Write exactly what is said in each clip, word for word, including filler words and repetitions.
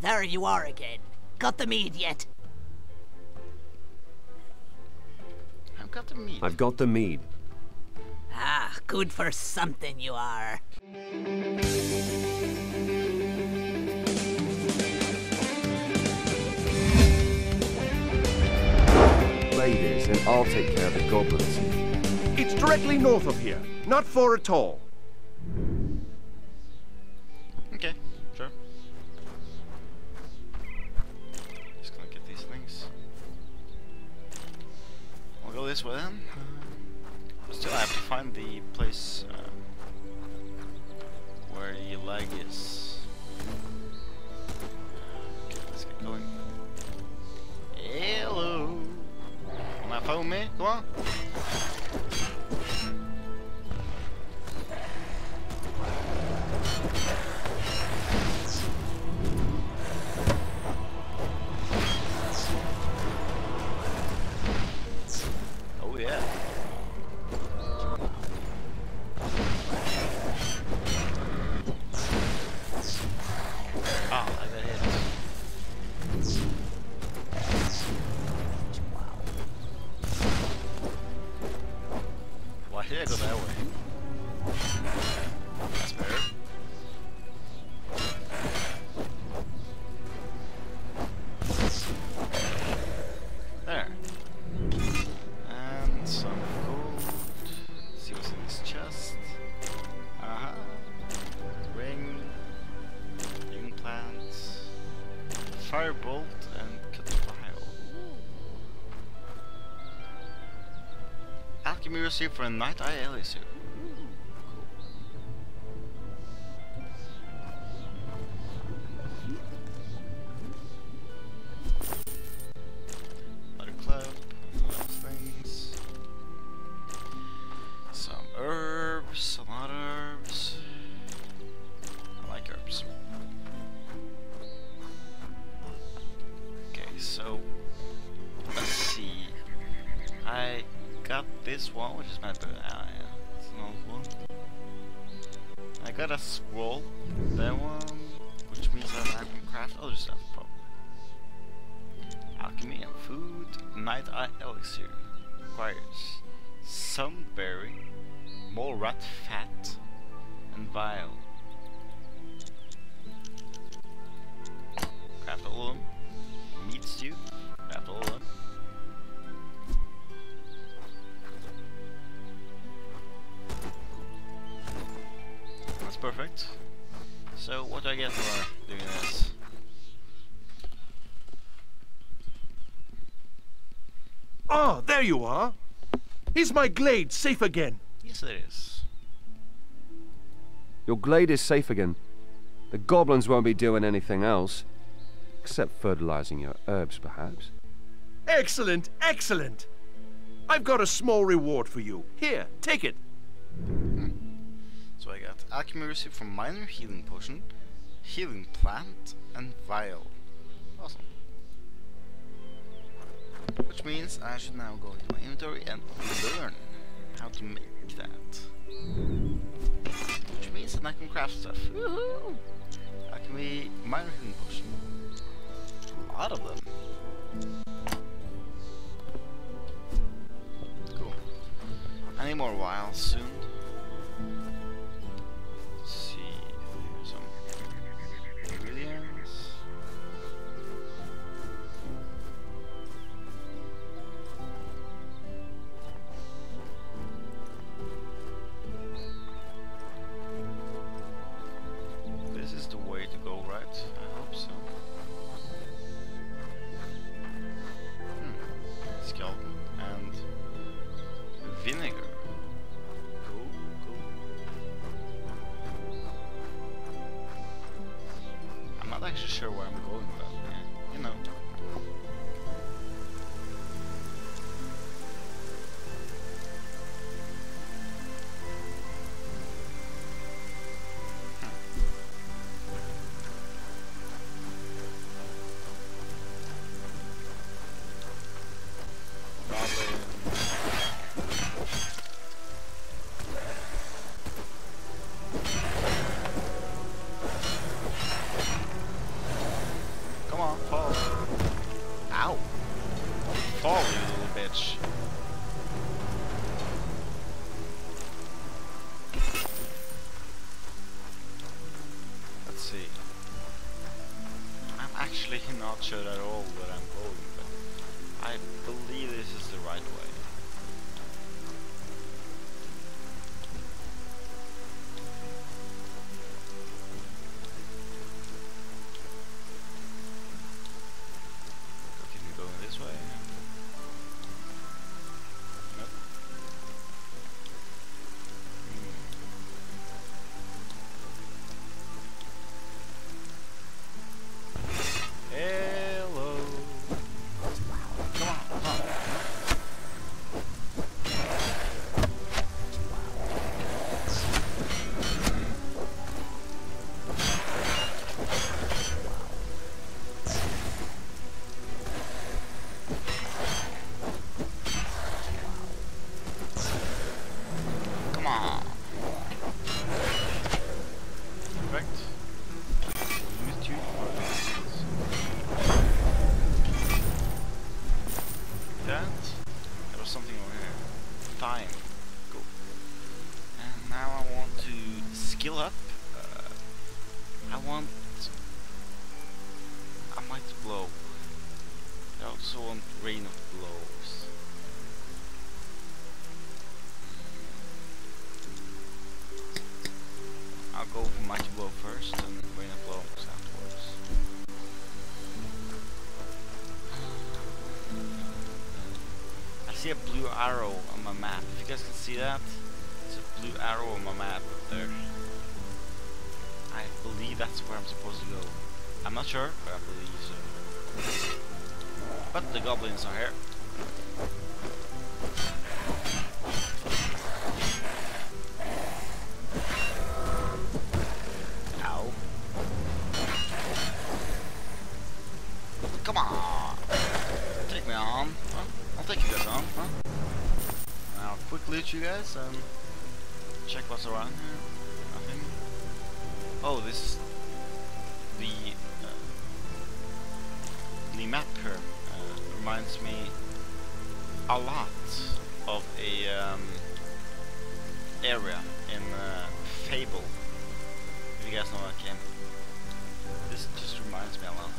there you are again. Got the mead yet? I've got the mead. I've got the mead. Ah, good for something you are. Ladies, and I'll take care of the goblins. It's directly north of here, not far at all. Okay, sure. Just gonna get these things. I'll go this way then. Still, I have to find the place uh, where the leg is. Okay, let's get going. Hello! On my phone, man? Come on! Oh, yeah. For a night I alias you. Another club, lots of things. Some herbs, a lot of herbs. I like herbs. Okay, so let's see. I got this one, which is my bad. Ah, yeah, it's an old one. I got a scroll, that one, which means that I can craft other stuff, probably. Alchemy and food. Night Eye Elixir requires sunberry, more rat fat, and vial. Craft all of them. Meat stew. Craft all of them. Perfect. So what do I get for doing this? Ah, there you are! Is my glade safe again? Yes, it is. Your glade is safe again. The goblins won't be doing anything else. Except fertilizing your herbs, perhaps. Excellent, excellent! I've got a small reward for you. Here, take it! So I got alchemy receipt from minor, healing potion, healing plant, and vial. Awesome. Which means I should now go into my inventory and learn how to make that. Which means that I can craft stuff. Woohoo! Alchemy, minor healing potion. A lot of them. Cool. I need more vials soon. Fall. Ow. Fall, you little bitch. Let's see. I'm actually not sure at all where I'm going, but I believe this is the right way. A blue arrow on my map. If you guys can see that, it's a blue arrow on my map up there. I believe that's where I'm supposed to go. I'm not sure, but I believe so. But the goblins are here. You guys, um, check what's around here. Nothing. Oh, this is the uh, the map here. Uh, reminds me a lot of a um, area in uh, Fable. If you guys know that game, this just reminds me a lot of it.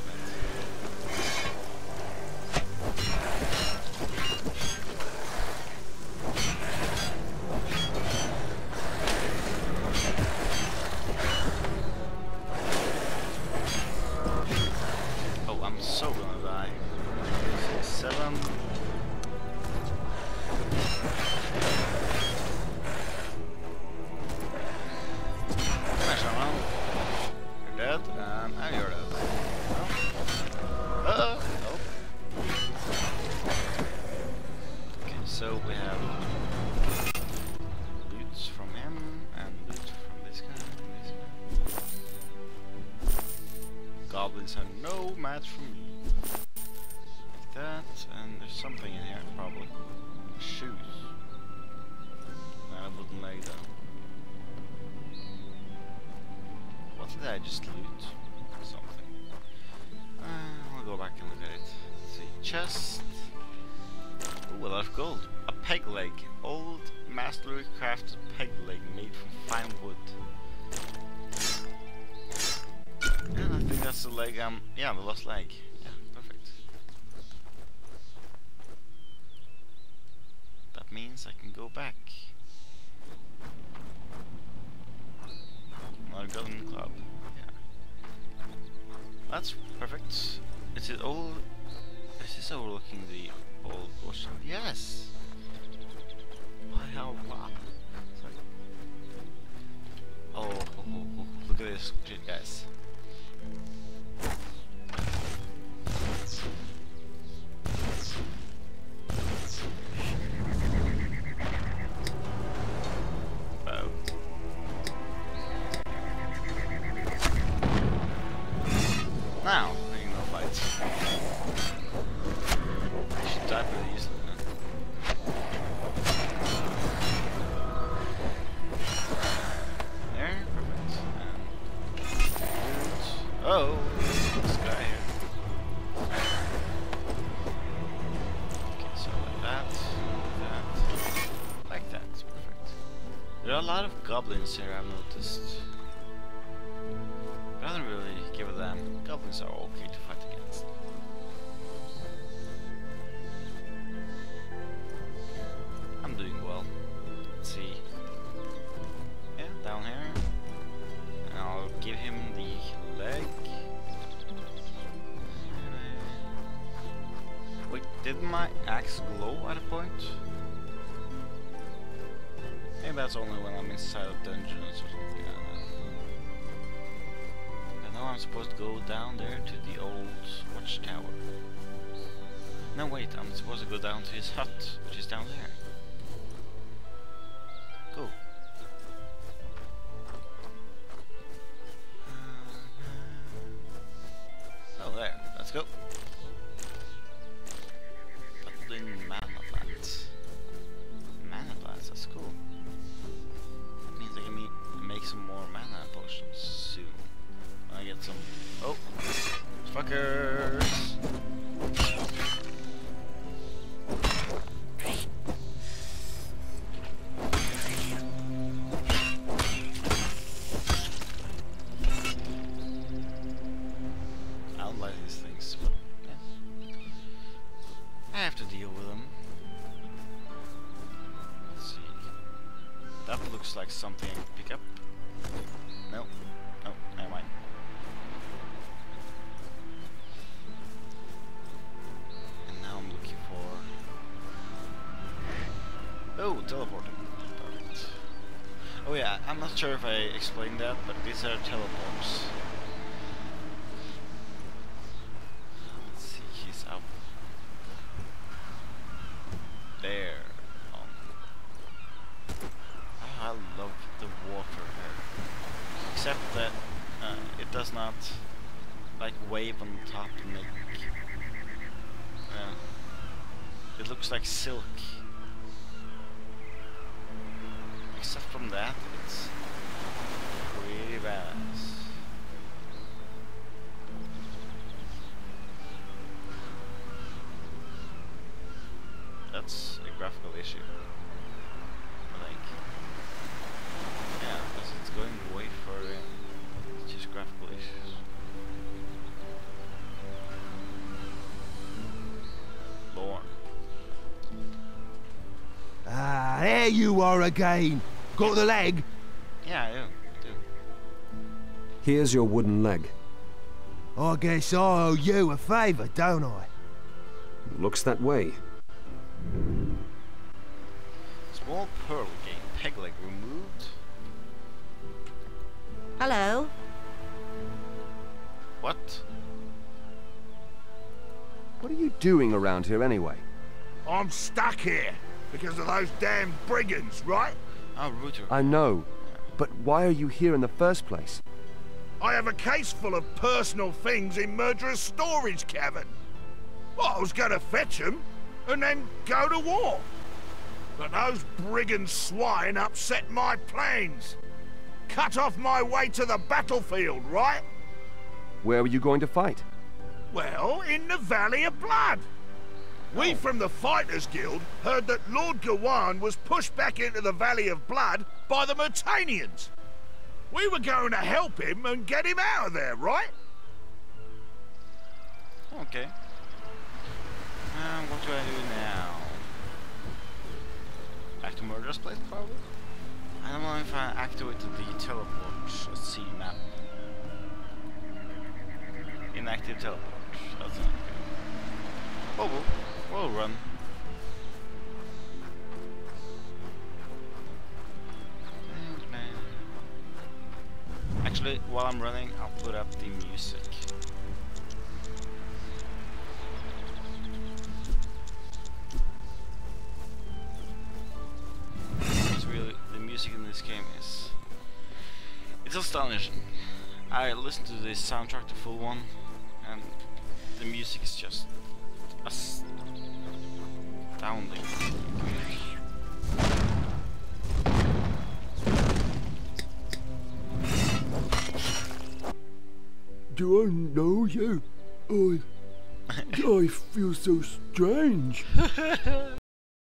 Yeah, the lost leg. Yeah, perfect. That means I can go back. Another golden club. Yeah. That's perfect. Is it all... Is this overlooking the old bush? Yes! Wow. Sorry. Oh, oh, oh, oh, look at this shit, guys. lot of goblins here, I've noticed. But I don't really give a damn. Goblins are okay to fight against. I'm doing well. Let's see. Yeah, down here. And I'll give him the leg. Wait, did my axe glow at a point? Maybe that's only when I'm inside of dungeons or something. And now I'm supposed to go down there to the old watchtower. No, wait, I'm supposed to go down to his hut, which is down there. Cool. Oh, there. Let's go. Something I can pick up. No. Oh, never mind. And now I'm looking for... Oh, teleporting. Perfect. Oh yeah, I'm not sure if I explained that, but these are teleports. Let's see, he's up. There. Except that uh, it does not like wave on top and make uh, it looks like silk. Except from that, it's pretty badass. That's a graphical issue, I think. Yeah, because it's going way further. It's just graphical issues. Lorne. Ah, there you are again. Got the leg? Yeah, I do. I do. Here's your wooden leg. I guess I owe you a favor, don't I? Looks that way. Small pearl game. Peg leg removed. Hello. What? What are you doing around here anyway? I'm stuck here because of those damn brigands, right? Oh, Router. I know, but why are you here in the first place? I have a case full of personal things in Murderous Storage Cavern. Well, I was going to fetch them and then go to war. But those brigand swine upset my plans. Cut off my way to the battlefield, right? Where were you going to fight? Well, in the Valley of Blood. Oh. We from the Fighters Guild heard that Lord Gawain was pushed back into the Valley of Blood by the Mutanians. We were going to help him and get him out of there, right? Okay. Um, what do I do now? Back to Murderous Place, probably? I don't know if I activated the teleport. Let's see map. Inactive teleport. That's not good. Whoa, whoa. We'll run. Actually, while I'm running, I'll put up the music. Music in this game is, it's astonishing. I listened to the soundtrack, the full one, and the music is just astounding. Do I know you? I, I feel so strange.